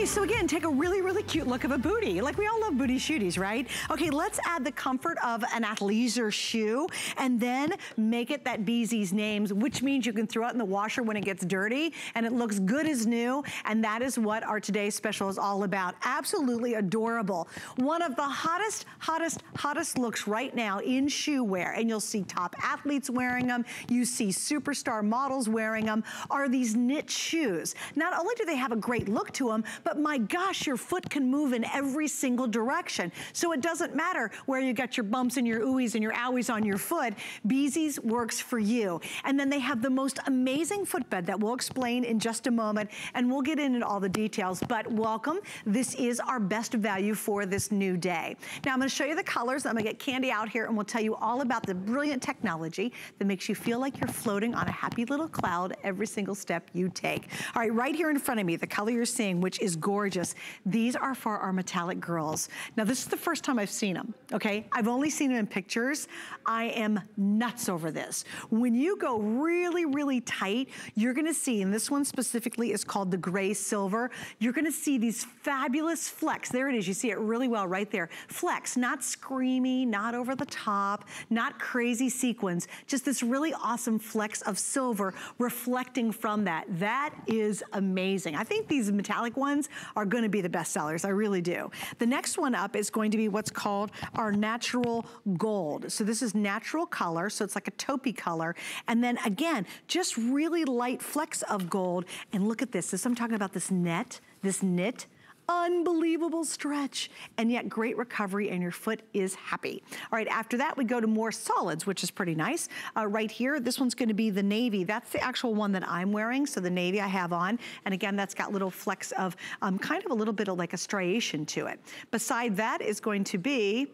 Okay, so again, take a really, really cute look of a booty. Like, we all love booty shooties, right? Okay, let's add the comfort of an athleisure shoe and then make it that Beezy's names, which means you can throw it in the washer when it gets dirty and it looks good as new. And that is what our today's special is all about. Absolutely adorable. One of the hottest, hottest, hottest looks right now in shoe wear. And you'll see top athletes wearing them. You see superstar models wearing them, are these knit shoes. Not only do they have a great look to them, but my gosh, your foot can move in every single direction. So it doesn't matter where you got your bumps and your ooeys and your owies on your foot, Beezy's works for you. And then they have the most amazing footbed that we'll explain in just a moment, and we'll get into all the details, but welcome. This is our best value for this new day. Now I'm gonna show you the colors. I'm gonna get Candy out here and we'll tell you all about the brilliant technology that makes you feel like you're floating on a happy little cloud every single step you take. All right, right here in front of me, the color you're seeing, which is gorgeous. These are for our metallic girls. Now, this is the first time I've seen them, okay? I've only seen them in pictures. I am nuts over this. When you go really, really tight, you're gonna see, and this one specifically is called the gray silver, you're gonna see these fabulous flecks. There it is, you see it really well right there. Flecks, not screamy, not over the top, not crazy sequins, just this really awesome flecks of silver reflecting from that. That is amazing. I think these metallic ones are going to be the best sellers. I really do. The next one up is going to be what's called our natural gold. So this is natural color. So it's like a taupey color. And then again, just really light flecks of gold. And look at this. This I'm talking about this net, this knit. Unbelievable stretch, and yet great recovery, and your foot is happy. All right, after that, we go to more solids, which is pretty nice. Right here, this one's gonna be the navy. That's the actual one that I'm wearing, so the navy I have on. And again, that's got little flecks of kind of a little bit of like a striation to it. Beside that is going to be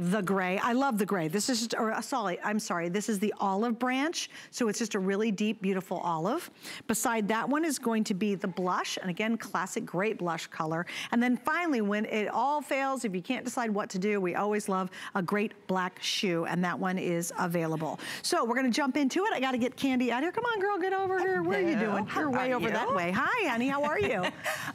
the gray. I love the gray. This is just, or sorry, I'm sorry. This is the olive branch. So it's just a really deep, beautiful olive. Beside that one is going to be the blush. And again, classic great blush color. And then finally, when it all fails, if you can't decide what to do, we always love a great black shoe. And that one is available. So we're going to jump into it. I got to get Candy out here. Come on, girl, get over here. What are you doing? You're way over that way. Hi, honey. How are you?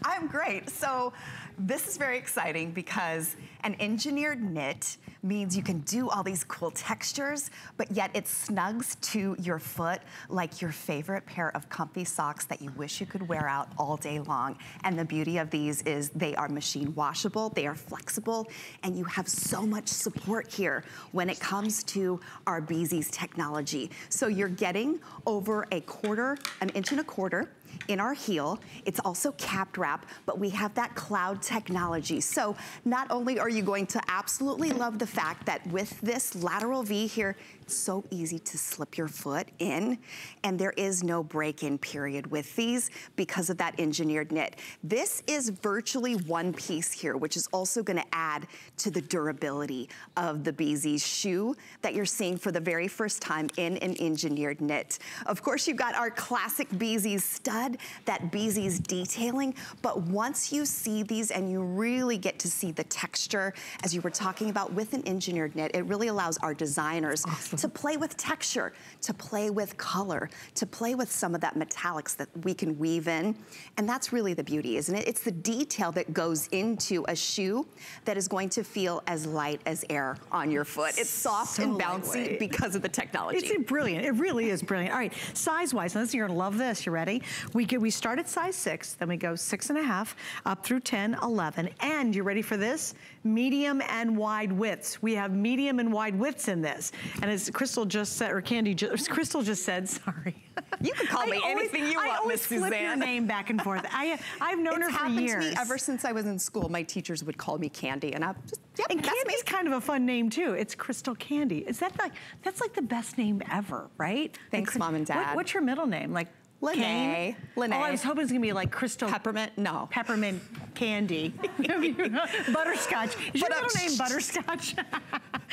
I'm great. So this is very exciting because an engineered knit means you can do all these cool textures, but yet it snugs to your foot like your favorite pair of comfy socks that you wish you could wear out all day long. And the beauty of these is they are machine washable, they are flexible, and you have so much support here when it comes to our Beezy's technology. So you're getting over a quarter, an inch and a quarter, in our heel. It's also capped wrap, but we have that cloud technology. So not only are you going to absolutely love the fact that with this lateral V here, it's so easy to slip your foot in, and there is no break-in period with these because of that engineered knit. This is virtually one piece here, which is also gonna add to the durability of the Beezy's shoe that you're seeing for the very first time in an engineered knit. Of course, you've got our classic Beezy's stud, that Beezy's detailing, but once you see these and you really get to see the texture, as you were talking about with an engineered knit, it really allows our designers to play with texture, to play with color, to play with some of that metallics that we can weave in. And that's really the beauty, isn't it? It's the detail that goes into a shoe that is going to feel as light as air on your foot. It's soft and bouncy because of the technology. It's brilliant. It really is brilliant. All right, size-wise, listen, you're gonna love this. You ready? We start at size 6, then we go 6.5, up through 10, 11, and you ready for this? Medium and wide widths. We have medium and wide widths in this. And as Crystal just said, or Candy, Crystal just said, sorry. You can call me anything you want, Miss Suzanne. I always flip your name back and forth. I've known her for years. It's happened to me ever since I was in school. My teachers would call me Candy, and I just, yep, and Candy's kind of a fun name too. It's Crystal Candy. Is that like, that's like the best name ever, right? Thanks, Mom and Dad. What's your middle name? Like, Lene. Lene. Oh, I was hoping it was gonna be like Crystal. Peppermint? No. Peppermint Candy. Butterscotch. Is your middle name Butterscotch?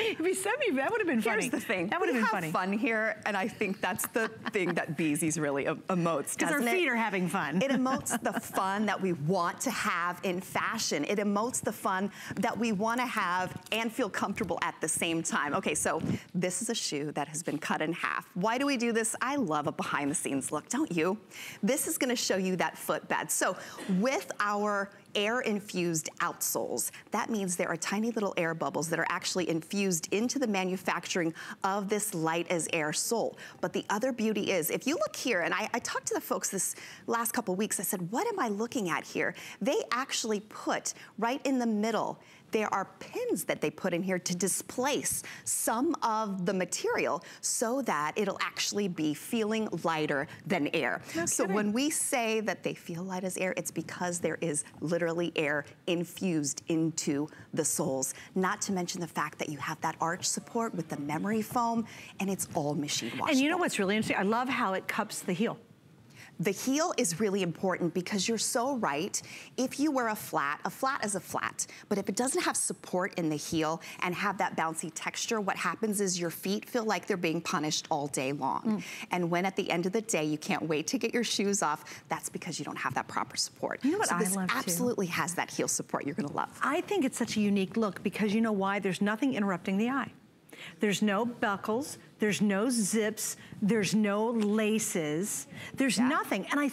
If he sent me, that would have been funny. Here's the thing. That would have been funny. We have fun here, and I think that's the thing that Beezy's really emotes, doesn't it? Because our feet are having fun. It emotes the fun that we want to have in fashion. It emotes the fun that we want to have and feel comfortable at the same time. Okay, so this is a shoe that has been cut in half. Why do we do this? I love a behind-the-scenes look, don't you? This is going to show you that footbed. So with our air-infused outsoles. That means there are tiny little air bubbles that are actually infused into the manufacturing of this light as air sole. But the other beauty is, if you look here, and I talked to the folks this last couple weeks, I said, what am I looking at here? They actually put right in the middle, there are pins that they put in here to displace some of the material so that it'll actually be feeling lighter than air. No so kidding. When we say that they feel light as air, it's because there is literally air infused into the soles. Not to mention the fact that you have that arch support with the memory foam, and it's all machine washable. And you know what's really interesting? I love how it cups the heel. The heel is really important because you're so right. If you wear a flat is a flat, but if it doesn't have support in the heel and have that bouncy texture, what happens is your feet feel like they're being punished all day long. And when at the end of the day, you can't wait to get your shoes off, that's because you don't have that proper support. You know what so this I love absolutely too. Has that heel support you're gonna love. I think it's such a unique look because you know why? There's nothing interrupting the eye. There's no buckles, there's no zips, there's no laces, there's nothing. And I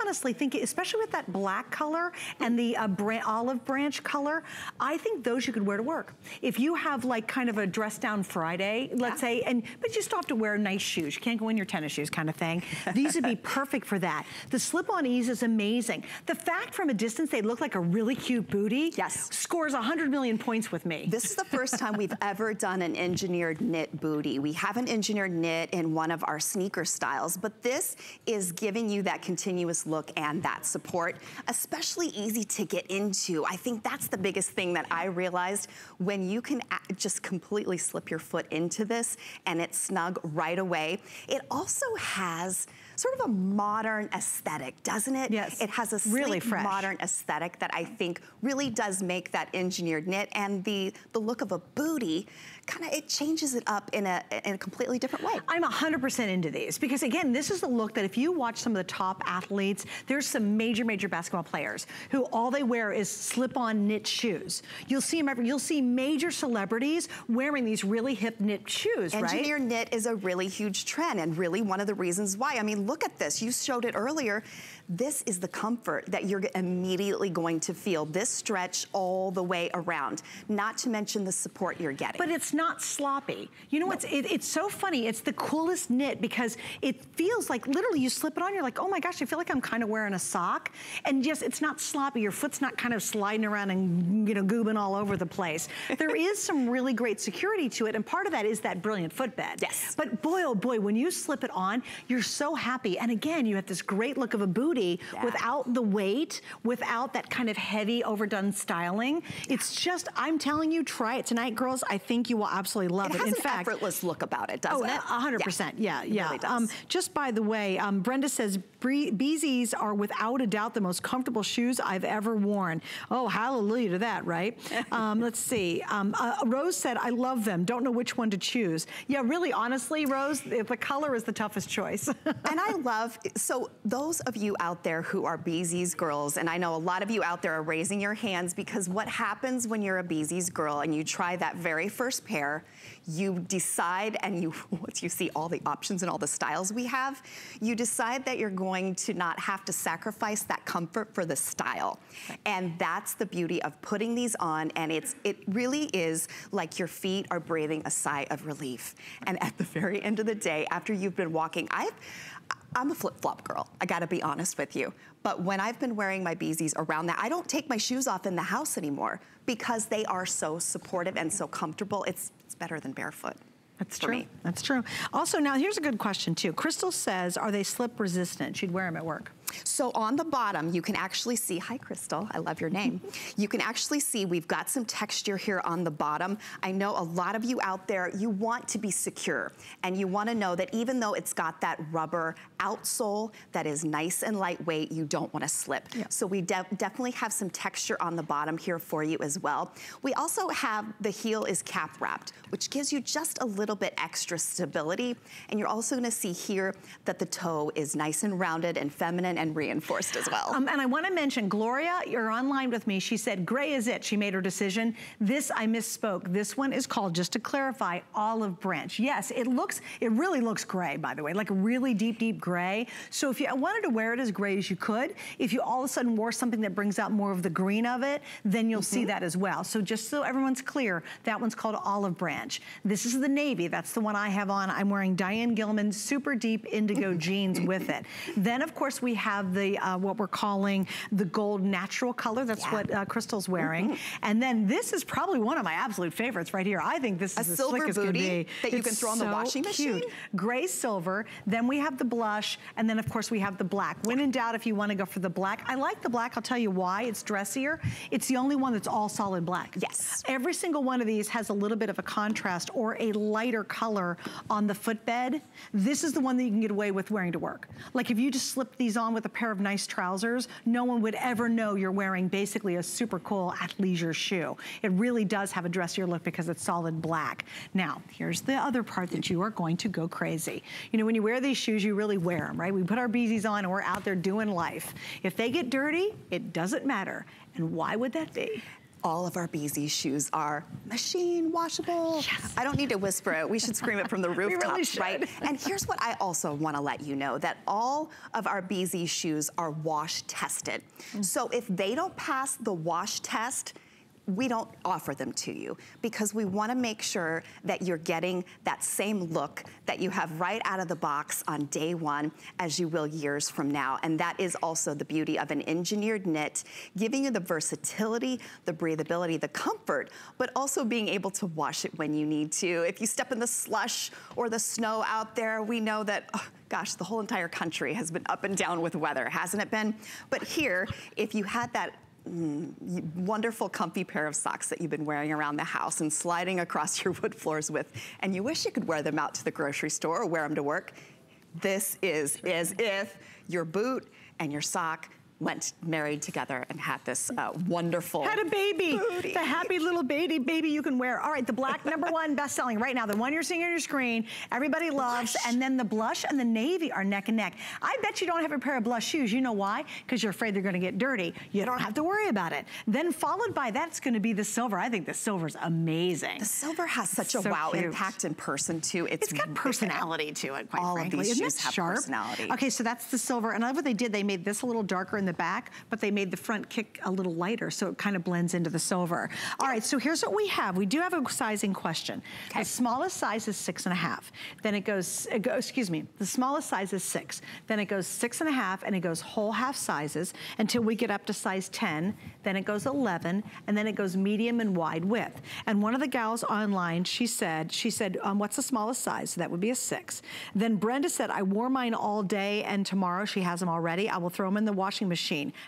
honestly think, especially with that black color and the olive branch color, I think those you could wear to work. If you have like kind of a dress down Friday, let's say, but you still have to wear nice shoes. You can't go in your tennis shoes kind of thing. These would be perfect for that. The slip-on ease is amazing. The fact from a distance they look like a really cute booty scores 100 million points with me. This is the first time we've ever done an engineered knit booty. We haven't engineered knit in one of our sneaker styles, but this is giving you that continuous look and that support, especially easy to get into. I think that's the biggest thing that I realized, when you can just completely slip your foot into this and it's snug right away. It also has sort of a modern aesthetic, doesn't it? Yes. It has a sleek, really fresh, modern aesthetic that I think really does make that engineered knit and the look of a booty, kind of, it changes it up in a completely different way. I'm 100% into these because again, this is the look that if you watch some of the top athletes, there's some major, major basketball players who all they wear is slip-on knit shoes. You'll see them you'll see major celebrities wearing these really hip knit shoes, right? Engineered knit is a really huge trend and really one of the reasons why. I mean, look at this, you showed it earlier. This is the comfort that you're immediately going to feel. This stretch all the way around, not to mention the support you're getting. But it's not sloppy. You know what's, it's so funny. It's the coolest knit because it feels like literally you slip it on, you're like, oh my gosh, I feel like I'm kind of wearing a sock. And yes, it's not sloppy. Your foot's not kind of sliding around and, you know, goobing all over the place. There is some really great security to it. And part of that is that brilliant footbed. Yes. But boy, oh boy, when you slip it on, you're so happy. And again, you have this great look of a booty. Yeah. Without the weight, without that kind of heavy, overdone styling. It's just, I'm telling you, try it tonight, girls. I think you will absolutely love it. It has an effortless look about it, doesn't it? 100%. Yeah, yeah. It really does. Just by the way, Brenda says, Beezy's are without a doubt the most comfortable shoes I've ever worn. Oh, hallelujah to that, right? Let's see. Rose said, I love them. Don't know which one to choose. Yeah, really, honestly, Rose, the color is the toughest choice. And I love, so those of you out there who are Beezy's girls, and I know a lot of you out there are raising your hands because what happens when you're a Beezy's girl and you try that very first pair, you decide, and you once you see all the options and all the styles we have, you decide that you're going to not have to sacrifice that comfort for the style. And that's the beauty of putting these on, and it really is like your feet are breathing a sigh of relief. And at the very end of the day, after you've been walking, I'm a flip-flop girl, I gotta be honest with you. But when I've been wearing my Beezy's around that, I don't take my shoes off in the house anymore because they are so supportive and so comfortable. It's better than barefoot. That's true. Me. That's true. Also, now here's a good question too. Crystal says, are they slip resistant? She'd wear them at work. So on the bottom, you can actually see, hi Crystal, I love your name. You can actually see we've got some texture here on the bottom. I know a lot of you out there, you want to be secure and you want to know that even though it's got that rubber outsole that is nice and lightweight, you don't want to slip. Yep. So we definitely have some texture on the bottom here for you as well. We also have the heel is cap wrapped, which gives you just a little bit extra stability. And you're also going to see here that the toe is nice and rounded and feminine and reinforced as well. And I want to mention, Gloria, you're online with me. She said, gray is it. She made her decision. This, I misspoke. This one is called, just to clarify, olive branch. Yes, it looks, it really looks gray, by the way, like a really deep, deep gray. So if you wanted to wear it as gray as you could, if you all of a sudden wore something that brings out more of the green of it, then you'll see that as well. So just so everyone's clear, that one's called olive branch. This is the navy. That's the one I have on. I'm wearing Diane Gilman super deep indigo jeans with it. Then, of course, we have the what we're calling the gold natural color. That's what Crystal's wearing. And then this is probably one of my absolute favorites right here. I think this is the slickest booty can be. That you can throw on the washing machine. Gray silver. Then we have the blush. And then, of course, we have the black. When in doubt, if you want to go for the black. I like the black. I'll tell you why. It's dressier. It's the only one that's all solid black. Yes. Every single one of these has a little bit of a contrast or a lighter color on the footbed. This is the one that you can get away with wearing to work. Like if you just slipped these on with a pair of nice trousers, no one would ever know you're wearing basically a super cool athleisure shoe. It really does have a dressier look because it's solid black. Now, here's the other part that you are going to go crazy. You know, when you wear these shoes, you really wear them, right? We put our beesies on and we're out there doing life. If they get dirty, it doesn't matter. And why would that be? All of our Beezy shoes are machine washable. Yes. I don't need to whisper it. We should scream it from the rooftops, really right? And here's what I also want to let you know, that all of our Beezy shoes are wash tested. So if they don't pass the wash test, we don't offer them to you because we want to make sure that you're getting that same look that you have right out of the box on day one as you will years from now. And that is also the beauty of an engineered knit, giving you the versatility, the breathability, the comfort, but also being able to wash it when you need to. If you step in the slush or the snow out there, we know that... Oh, gosh, the whole entire country has been up and down with weather, hasn't it been? But here, if you had that wonderful comfy pair of socks that you've been wearing around the house and sliding across your wood floors with, and you wish you could wear them out to the grocery store or wear them to work, this is as if your boot and your sock went married together and had this wonderful booty. The happy little baby you can wear. All right, the black, #1 best-selling right now, the one you're seeing on your screen, everybody loves, and then the blush and the navy are neck and neck. I bet you don't have a pair of blush shoes. You know why? Because you're afraid they're gonna get dirty. You don't have to worry about it. Then followed by that's gonna be the silver. I think the silver's amazing. The silver has such a wow impact in person too. It's got personality to it, quite frankly. All of these shoes have personality. Okay, so that's the silver, and I love what they did. They made this a little darker in the back, but they made the front kick a little lighter, so it kind of blends into the silver. All right, so here's what we have. We do have a sizing question. The smallest size is 6.5. Then the smallest size is 6. Then it goes 6.5, and it goes whole half sizes until we get up to size 10. Then it goes 11, and then it goes medium and wide width. And one of the gals online, she said, what's the smallest size? So that would be a 6. Then Brenda said, I wore mine all day, and tomorrow, she has them already, I will throw them in the washing machine.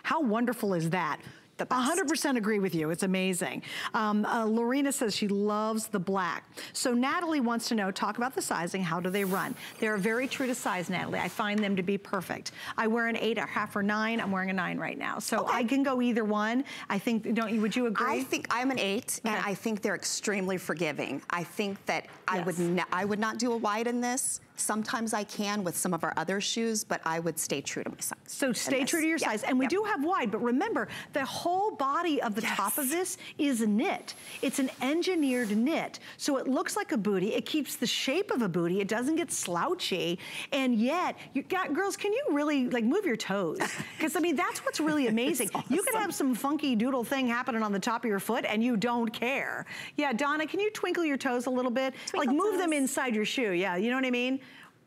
How wonderful is that? 100% agree with you. It's amazing. Lorena says she loves the black. So Natalie wants to know, talk about the sizing. How do they run? They are very true to size, Natalie. I find them to be perfect. I wear an 8.5 or 9. I'm wearing a 9 right now. So I can go either one. I think, would you agree? I think I'm an 8, and I think they're extremely forgiving. I think that I would not do a wide in this. Sometimes I can with some of our other shoes, but I would stay true to my size. So stay true to your size. And we do have wide, but remember, the whole body of the top of this is knit. It's an engineered knit. So it looks like a booty. It keeps the shape of a booty. It doesn't get slouchy. And yet, you got, girls, can you really like move your toes? Because I mean, that's what's really amazing. Awesome. You can have some funky doodle thing happening on the top of your foot and you don't care. Yeah, Donna, can you twinkle your toes a little bit? Twinkle like move them inside your shoe. Yeah, you know what I mean?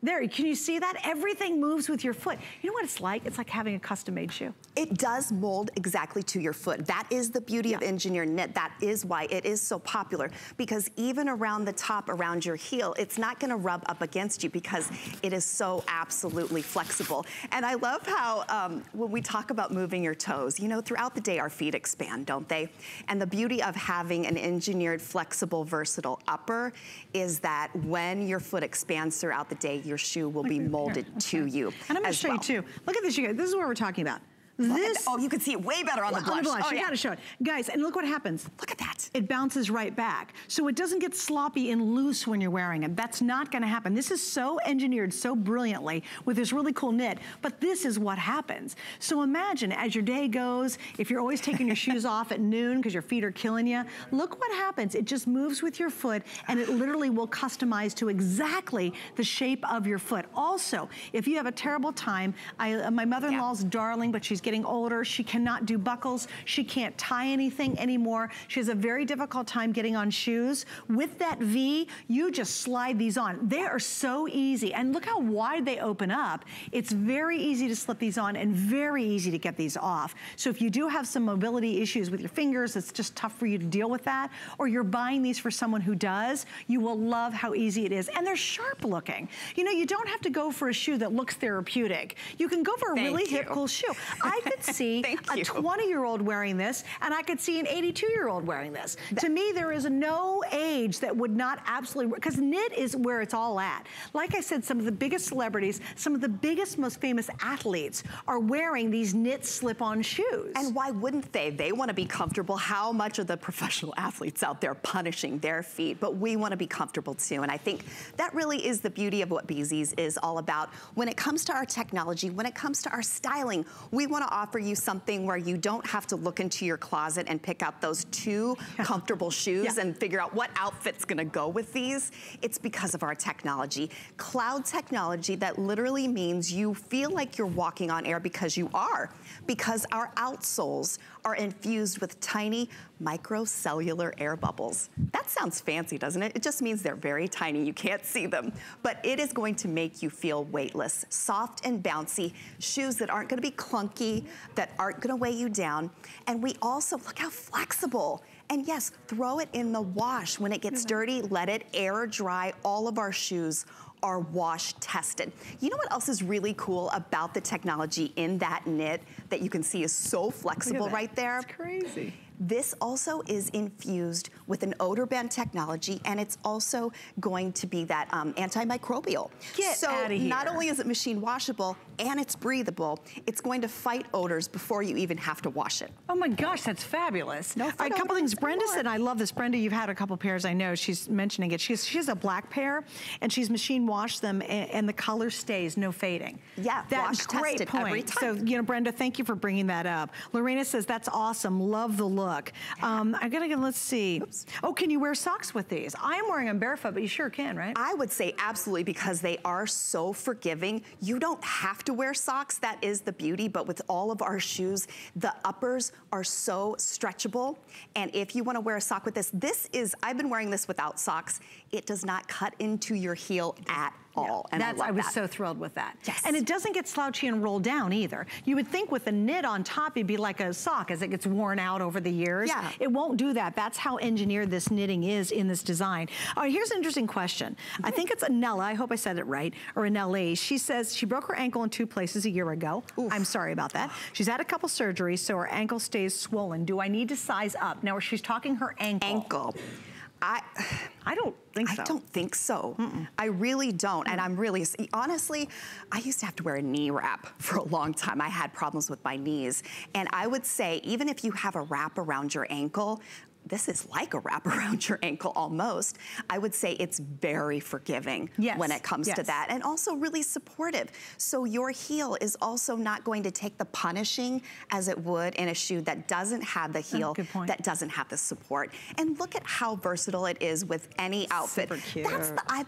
There, can you see that? Everything moves with your foot. You know what it's like? It's like having a custom-made shoe. It does mold exactly to your foot. That is the beauty of engineered knit. That is why it is so popular, because even around the top, around your heel, it's not gonna rub up against you because it is so absolutely flexible. And I love how when we talk about moving your toes, you know, throughout the day our feet expand, don't they? And the beauty of having an engineered, flexible, versatile upper is that when your foot expands throughout the day, your shoe will be molded to you. And I'm gonna show you too. Look at this, you guys. This is what we're talking about. This, oh, you can see it way better on the blush. On the blush. Oh, you gotta show it. Guys, and look what happens. Look at that. It bounces right back. So it doesn't get sloppy and loose when you're wearing it. That's not gonna happen. This is so engineered so brilliantly with this really cool knit, but this is what happens. So imagine as your day goes, if you're always taking your shoes off at noon because your feet are killing you, look what happens. It just moves with your foot and it literally will customize to exactly the shape of your foot. Also, if you have a terrible time, my mother-in-law's darling, but she's getting older, she cannot do buckles, she can't tie anything anymore, she has a very difficult time getting on shoes. With that V, you just slide these on. They are so easy, and look how wide they open up. It's very easy to slip these on and very easy to get these off. So if you do have some mobility issues with your fingers, it's just tough for you to deal with that, or you're buying these for someone who does, you will love how easy it is. And they're sharp looking. You know, you don't have to go for a shoe that looks therapeutic. You can go for a hip cool shoe. I could see a 20-year-old wearing this, and I could see an 82-year-old wearing this. To me, there is no age that would not absolutely, because knit is where it's all at. Like I said, some of the biggest celebrities, some of the biggest, most famous athletes are wearing these knit slip-on shoes. And why wouldn't they? They want to be comfortable. How much are the professional athletes out there punishing their feet? But we want to be comfortable too, and I think that really is the beauty of what Beezy's is all about. When it comes to our technology, when it comes to our styling, we want to offer you something where you don't have to look into your closet and pick out those two comfortable shoes and figure out what outfit's gonna go with these. It's because of our technology. Cloud technology that literally means you feel like you're walking on air, because you are. Because our outsoles are infused with tiny microcellular air bubbles. That sounds fancy, doesn't it? It just means they're very tiny, you can't see them. But it is going to make you feel weightless, soft and bouncy, shoes that aren't gonna be clunky, that aren't gonna weigh you down. And we also, look how flexible. And yes, throw it in the wash. When it gets dirty, let it air dry. All of our shoes are wash tested. You know what else is really cool about the technology in that knit that you can see is so flexible right there? It's crazy. This also is infused with an odor band technology, and it's also going to be that antimicrobial. Get out of here. So not only is it machine washable, and it's breathable, it's going to fight odors before you even have to wash it. Oh my gosh, that's fabulous. No, a couple things. Brenda said, I love this. Brenda, you've had a couple pairs, I know. She's mentioning it. She has a black pair, and she's machine washed them, and the color stays, no fading. Yeah, that's a great point. So, you know, Brenda, thank you for bringing that up. Lorena says, that's awesome. Love the look. I gotta go, let's see. Oops. Oh, can you wear socks with these? I'm wearing them barefoot, but you sure can, right? I would say absolutely, because they are so forgiving. You don't have to wear socks, that is the beauty, but with all of our shoes, the uppers are so stretchable, and if you wanna wear a sock with this, I've been wearing this without socks, it does not cut into your heel at all. And I was so thrilled with that. Yes. And it doesn't get slouchy and roll down either. You would think with the knit on top, it'd be like a sock as it gets worn out over the years. Yeah. It won't do that. That's how engineered this knitting is in this design. All right, here's an interesting question. I think it's Anella, I hope I said it right, or Anelli. She says she broke her ankle in 2 places a year ago. Oof. I'm sorry about that. She's had a couple surgeries, so her ankle stays swollen. Do I need to size up? Now, she's talking her ankle. I don't think so. I don't think so. Mm-mm. I really don't. And I'm really, honestly, I used to have to wear a knee wrap for a long time. I had problems with my knees. And I would say, even if you have a wrap around your ankle, this is like a wrap around your ankle almost. I would say it's very forgiving when it comes to that, and also really supportive. So your heel is also not going to take the punishing as it would in a shoe that doesn't have the heel, that doesn't have the support. And look at how versatile it is with any outfit. Super cute.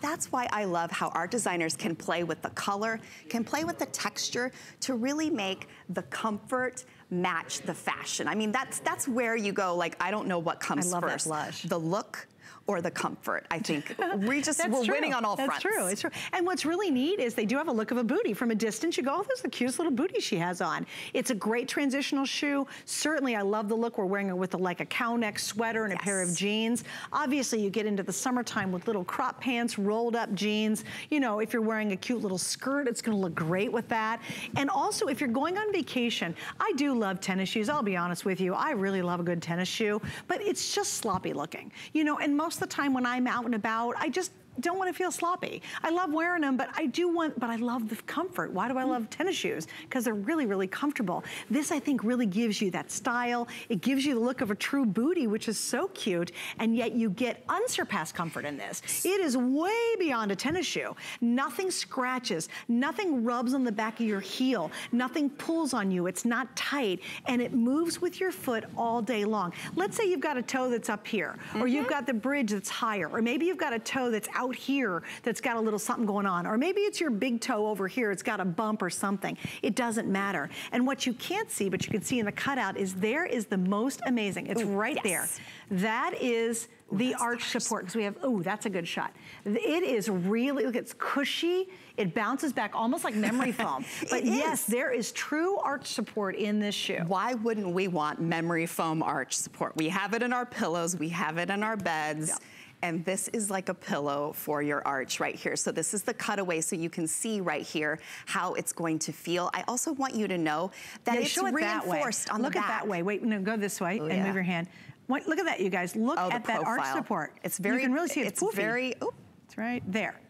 That's why I love how our designers can play with the color, can play with the texture to really make the comfort match the fashion. I mean, that's where you go, like, I don't know what comes first. I love that blush. The look or the comfort, I think. We're winning on all fronts. That's true, it's true. And what's really neat is they do have a look of a booty. From a distance, you go, oh, there's the cutest little booty she has on. It's a great transitional shoe. Certainly, I love the look. We're wearing it with like a cow neck sweater and a pair of jeans. Obviously, you get into the summertime with little crop pants, rolled up jeans. You know, if you're wearing a cute little skirt, it's gonna look great with that. And also, if you're going on vacation, I do love tennis shoes. I'll be honest with you, I really love a good tennis shoe, but it's just sloppy looking. You know, and most of the time when I'm out and about, I just don't want to feel sloppy. I love wearing them, but I love the comfort. Why do I love tennis shoes? Because they're really, really comfortable. This, I think, really gives you that style. It gives you the look of a true booty, which is so cute, and yet you get unsurpassed comfort in this. It is way beyond a tennis shoe. Nothing scratches, nothing rubs on the back of your heel, nothing pulls on you, it's not tight, and it moves with your foot all day long. Let's say you've got a toe that's up here, or you've got the bridge that's higher, or maybe you've got a toe that's out here that's got a little something going on, or maybe it's your big toe over here, it's got a bump or something. It doesn't matter. And what you can't see, but you can see in the cutout, is there is the most amazing. It's right there. That is the arch support, because we have, oh, that's a good shot. It is really, look, it's cushy. It bounces back almost like memory foam. But yes, there is true arch support in this shoe. Why wouldn't we want memory foam arch support? We have it in our pillows, we have it in our beds. Yep. And this is like a pillow for your arch right here. So this is the cutaway, so you can see right here how it's going to feel. I also want you to know that it's reinforced on the back. Look at that way. Wait, no, go this way and move your hand. Look at that, you guys. Look at that arch support. It's very, you can really see it's poofy. It's very, oh, it's right there.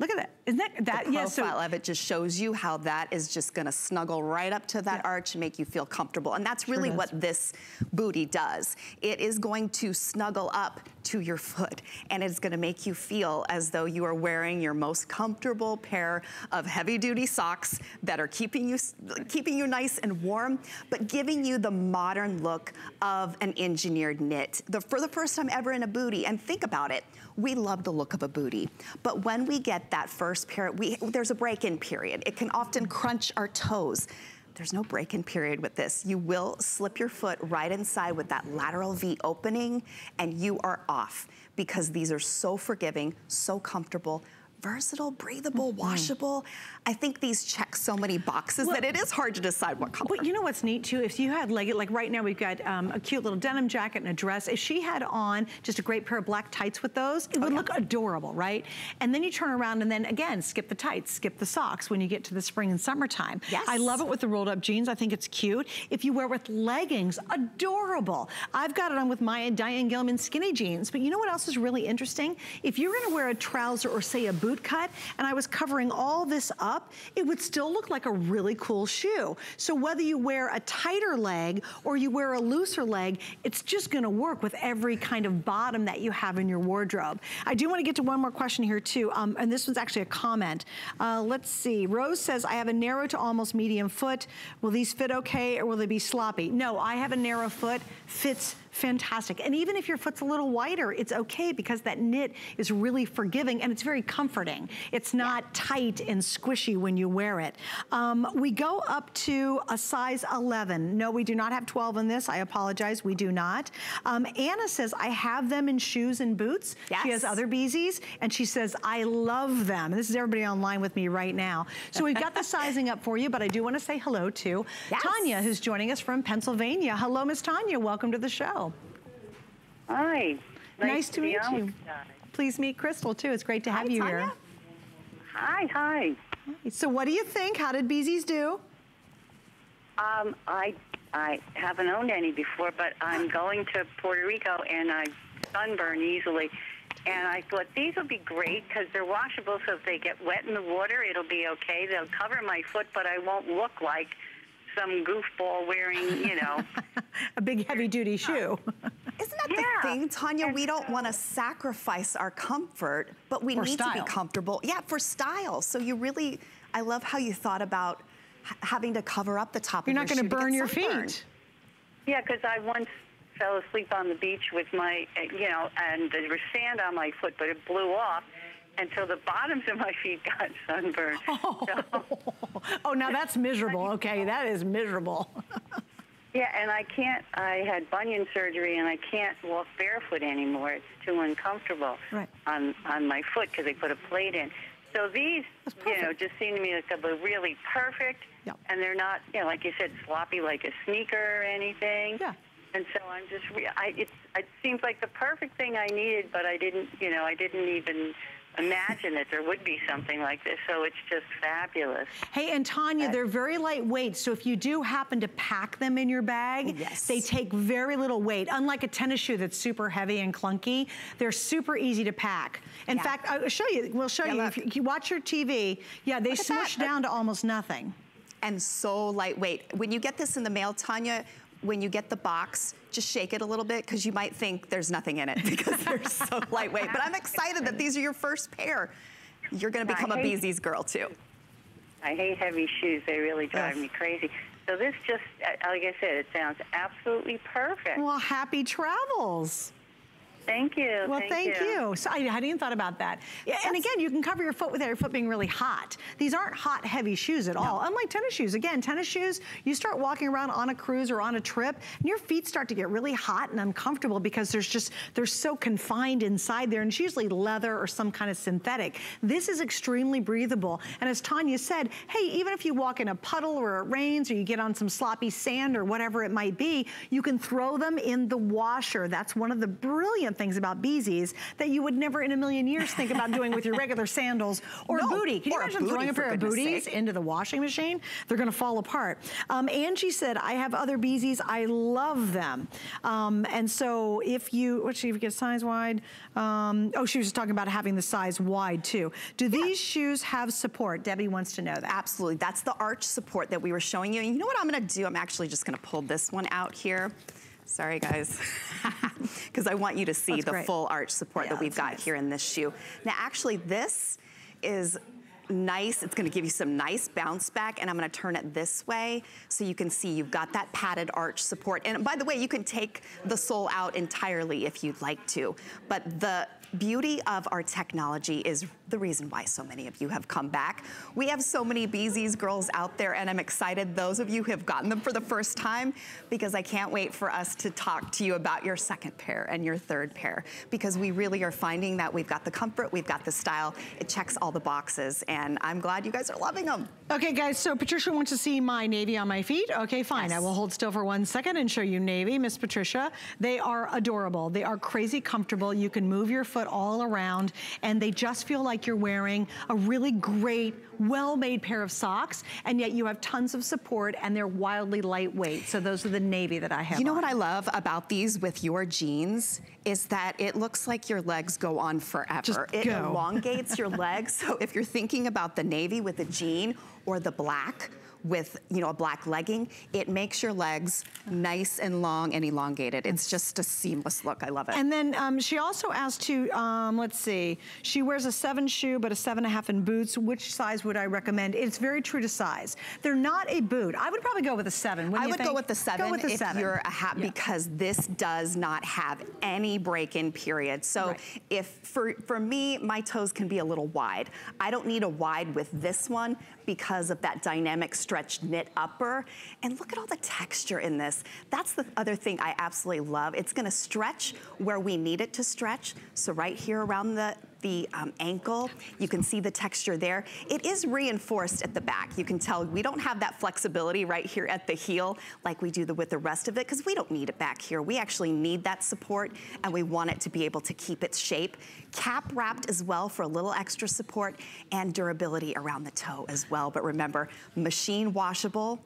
Look at that. Isn't that, the profile of it just shows you how that is just gonna snuggle right up to that arch and make you feel comfortable. And that's really what this booty does. It is going to snuggle up to your foot, and it's gonna make you feel as though you are wearing your most comfortable pair of heavy duty socks that are keeping you nice and warm, but giving you the modern look of an engineered knit. For the first time ever in a booty. And think about it, we love the look of a booty, but when we get that first pair, there's a break-in period. It can often crunch our toes. There's no break-in period with this. You will slip your foot right inside with that lateral V opening, and you are off, because these are so forgiving, so comfortable, versatile, breathable, washable. I think these check so many boxes that it is hard to decide what color. But you know what's neat too, if you had like right now we've got a cute little denim jacket and a dress. If she had on just a great pair of black tights with those, it would look adorable, right? And then you turn around and then again, skip the tights, skip the socks when you get to the spring and summertime. Yes. I love it with the rolled up jeans. I think it's cute. If you wear with leggings, adorable. I've got it on with my Diane Gilman skinny jeans, but you know what else is really interesting? If you're gonna wear a trouser or say a boot cut, and I was covering all this up, it would still look like a really cool shoe. So whether you wear a tighter leg or you wear a looser leg, it's just gonna work with every kind of bottom that you have in your wardrobe. I do wanna get to one more question here too, and this one's actually a comment. Let's see, Rose says, I have a narrow to almost medium foot. Will these fit okay or will they be sloppy? No, I have a narrow foot, fits fantastic. And even if your foot's a little wider, it's okay, because that knit is really forgiving and it's very comforting. It's not tight and squishy when you wear it. We go up to a size 11. No, we do not have 12 in this. I apologize, we do not. Anna says, I have them in shoes and boots. Yes. She has other Beesies, and she says, I love them. This is everybody online with me right now. So we've got the sizing up for you, but I do want to say hello to Tanya, who's joining us from Pennsylvania. Hello, Miss Tanya. Welcome to the show. Hi. Nice to meet you. Please meet Crystal, too. It's great to have you here. Hi, hi. So what do you think? How did Beesies do? I haven't owned any before, but I'm going to Puerto Rico, and I sunburn easily. And I thought these would be great because they're washable, so if they get wet in the water, it'll be okay. They'll cover my foot, but I won't look like some goofball wearing, you know. A big heavy-duty shoe. Isn't that the thing, Tanya? We don't want to sacrifice our comfort, but we need to be comfortable. Yeah, for style. So you really, I love how you thought about having to cover up the top of your shoe. You're not going to burn your feet. Yeah, because I once fell asleep on the beach with my, you know, and there was sand on my foot, but it blew off. And so the bottoms of my feet got sunburned. Oh, now that's miserable. Okay, that is miserable. Yeah, and I can't, I had bunion surgery and I can't walk barefoot anymore. It's too uncomfortable on my foot because they put a plate in. So these, you know, just seem to me like they're really perfect. Yeah. And they're not, you know, like you said, sloppy like a sneaker or anything. Yeah. And so I'm just, it seems like the perfect thing I needed, but I didn't, you know, I didn't even imagine that there would be something like this. So it's just fabulous. Hey, and Tanya, they're very lightweight. So if you do happen to pack them in your bag, they take very little weight. Unlike a tennis shoe that's super heavy and clunky, they're super easy to pack. In fact, I'll show you, we'll show you. If you watch your TV, they smoosh down to almost nothing. And so lightweight. When you get this in the mail, Tanya, when you get the box, just shake it a little bit because you might think there's nothing in it because they're so lightweight. But I'm excited that these are your first pair. You're going to become a Beezy's girl too. I hate heavy shoes. They really drive me crazy. So this just, like I said, it sounds absolutely perfect. Well, happy travels. Thank you. Well, thank you. So I hadn't even thought about that. And again, you can cover your foot without your foot being really hot. These aren't hot, heavy shoes at all. Unlike tennis shoes. Again, tennis shoes, you start walking around on a cruise or on a trip, and your feet start to get really hot and uncomfortable because there's just, they're so confined inside there, and it's usually leather or some kind of synthetic. This is extremely breathable. And as Tanya said, hey, even if you walk in a puddle or it rains or you get on some sloppy sand or whatever it might be, you can throw them in the washer. That's one of the brilliant things about Beezy's that you would never in a million years think about doing with your regular sandals or a bootie. Can you imagine throwing a pair of booties into the washing machine? They're gonna fall apart. Angie said, I have other Beezy's, I love them. And so if you, if you get size wide, oh, she was just talking about having the size wide too. Do these shoes have support? Debbie wants to know that. Absolutely, that's the arch support that we were showing you. And you know what I'm gonna do? I'm actually just gonna pull this one out here. Sorry guys, because I want you to see the full arch support that we've got here in this shoe. Now actually this is nice, it's gonna give you some nice bounce back, and I'm gonna turn it this way so you can see you've got that padded arch support. And by the way, you can take the sole out entirely if you'd like to, but the beauty of our technology is the reason why so many of you have come back. We have so many Beezy's girls out there, and I'm excited those of you who have gotten them for the first time, because I can't wait for us to talk to you about your second pair and your third pair, because we really are finding that we've got the comfort, we've got the style, it checks all the boxes, and I'm glad you guys are loving them. Okay guys, so Patricia wants to see my navy on my feet. Okay, fine, I will hold still for 1 second and show you navy, Miss Patricia. They are adorable, they are crazy comfortable, you can move your foot all around, and they just feel like you're wearing a really great, well-made pair of socks, and yet you have tons of support, and they're wildly lightweight. So those are the navy that I have. You know what I love about these with your jeans is that it looks like your legs go on forever. It elongates your legs. So if you're thinking about the navy with a jean or the black with, you know, a black legging, it makes your legs nice and long and elongated. It's just a seamless look, I love it. And then she also asked to, let's see, she wears a 7 shoe but a 7.5 in boots. Which size would I recommend? It's very true to size. They're not a boot. I would probably go with a 7, wouldn't you think? I would go with the 7 if you're a hat, because this does not have any break-in period. So if, for me, my toes can be a little wide. I don't need a wide with this one because of that dynamic stretched knit upper. And look at all the texture in this. That's the other thing I absolutely love. It's gonna stretch where we need it to stretch. So right here around the ankle, you can see the texture there. It is reinforced at the back. You can tell we don't have that flexibility right here at the heel like we do with the rest of it, because we don't need it back here. We actually need that support, and we want it to be able to keep its shape. Cap wrapped as well for a little extra support and durability around the toe as well. But remember, machine washable,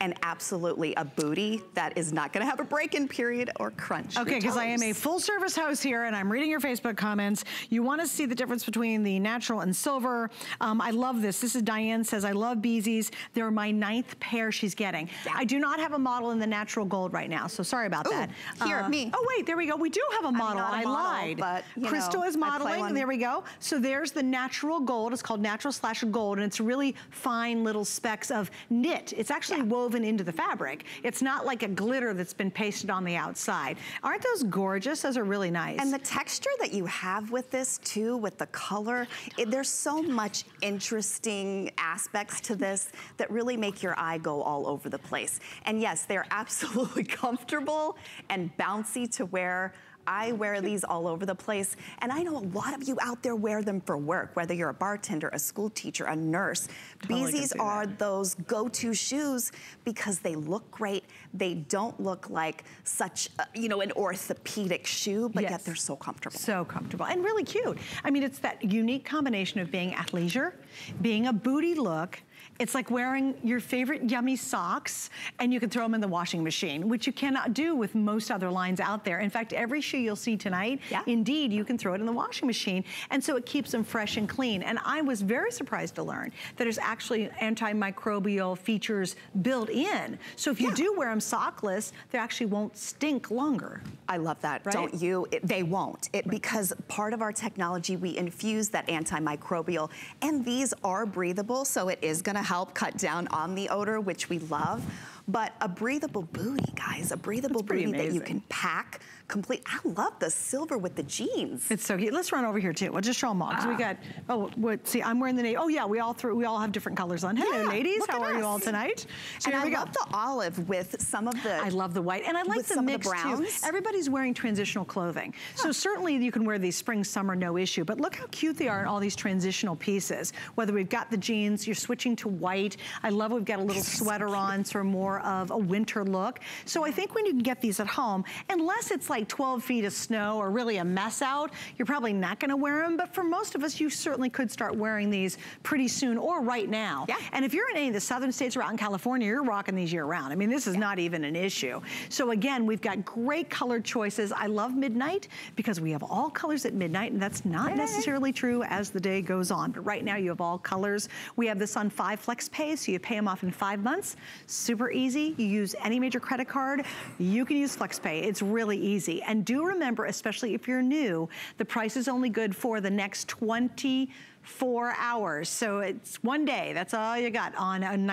and absolutely a bootie that is not gonna have a break-in period or crunch. Okay, because I am a full service host here and I'm reading your Facebook comments. You wanna see the difference between the natural and silver. I love this. This is Diane says, I love Beezy's. They're my 9th pair she's getting. I do not have a model in the natural gold right now, so sorry about that. Here, me. Oh wait, there we go. We do have a model, I lied. But, Crystal is modeling, and there we go. So there's the natural gold. It's called natural / gold, and it's really fine little specks of knit. It's actually woven woven into the fabric. It's not like a glitter that's been pasted on the outside. Aren't those gorgeous? Those are really nice. And the texture that you have with this too, with the color, there's so much interesting aspects to this that really make your eye go all over the place. And yes, they're absolutely comfortable and bouncy to wear. I wear these all over the place, and I know a lot of you out there wear them for work, whether you're a bartender, a school teacher, a nurse. Beezys are those go-to shoes because they look great. They don't look like such, you know, an orthopedic shoe, but yet they're so comfortable. So comfortable and really cute. I mean, it's that unique combination of being athleisure, being a booty look. It's like wearing your favorite yummy socks, and you can throw them in the washing machine, which you cannot do with most other lines out there. In fact, every shoe you'll see tonight, indeed, you can throw it in the washing machine. And so it keeps them fresh and clean. And I was very surprised to learn that there's actually antimicrobial features built in. So if you do wear them sockless, they actually won't stink longer. I love that, don't you? They won't. Because part of our technology, we infuse that antimicrobial, and these are breathable, so it is gonna help cut down on the odor, which we love. But a breathable booty, guys, a breathable booty amazing. That you can pack complete. I love the silver with the jeans. It's so cute. Let's run over here too. We'll just show them all. Because we got, see, I'm wearing the navy. Oh yeah, we all have different colors on. Hello ladies, how are you all tonight? So and I love the olive with some of the. I love the white, and I like the mix too. Everybody's wearing transitional clothing. So certainly you can wear these spring, summer, no issue. But look how cute they are in all these transitional pieces. Whether we've got the jeans, you're switching to white. I love we've got a little sweater on, so more of a winter look. So I think when you can get these at home, unless it's like 12 feet of snow or really a mess out, you're probably not gonna wear them, but for most of us, you certainly could start wearing these pretty soon or right now. Yeah. And if you're in any of the southern states or out in California, you're rocking these year round. I mean, this is not even an issue. So again, we've got great color choices. I love midnight because we have all colors at midnight, and that's not necessarily true as the day goes on, but right now you have all colors. We have this on 5 flex pay, so you pay them off in 5 months. Super easy. You use any major credit card, you can use FlexPay. It's really easy. And do remember, especially if you're new, the price is only good for the next 24 hours. So it's one day. That's all you got on a night.